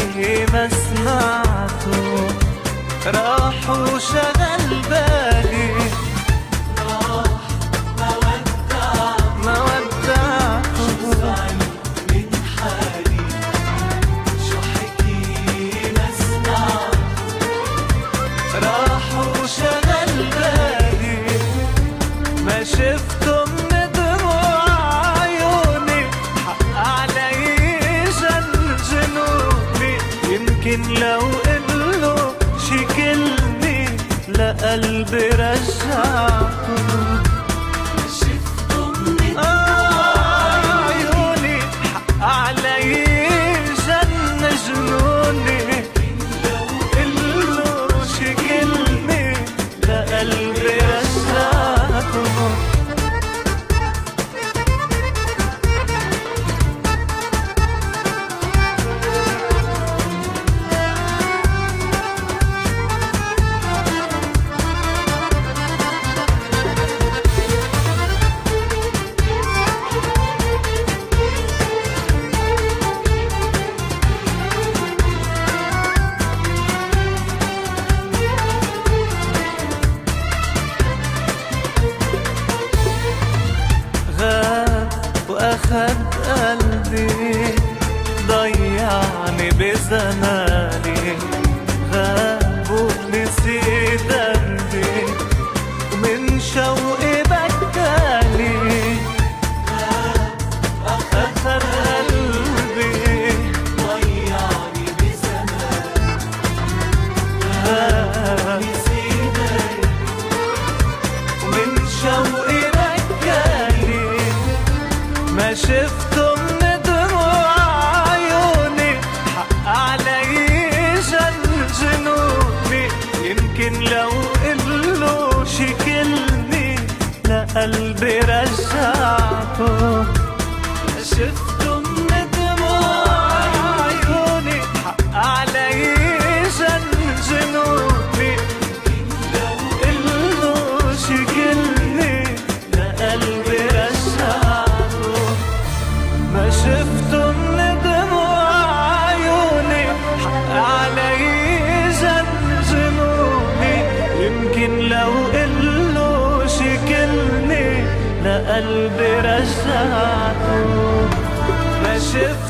صوته ما سمعته راح وشغل بالي، راح ما ودعته شبعني من حالي، شو حكي ما سمعته راح وشغل بالي، ما شفته يمكن لو قلو شي كلمة لقلبي رجعته، ما شفته من عيوني حق علي جن جنوني، يمكن لو قلو شي كلمة لقلبي رجعته. أخذ قلبي ضيعني بزماني، غاب ونسي دربي ومن شوقي بكالي، أخذ قلبي ضيعني بزماني، غاب ونسي دربي ومن شوقي ما شفته من دموع عيوني حق علي جنوني، يمكن لو قلو شي كلمة لقلبي رجعته، ما شفته من دموع عيوني حق علي جنوني، يمكن لو قلو شي كلمة لقلبي رجعته، ما شفته من دموع عيوني حق علي جنوني، يمكن لو قلو شي كلمة لقلبي رجعته، ما شفته